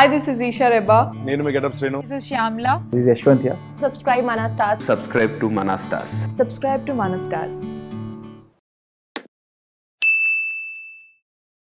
Hi, this is Isha Reba. This is Shyamla. This is Ashwant here. Subscribe to Manastars.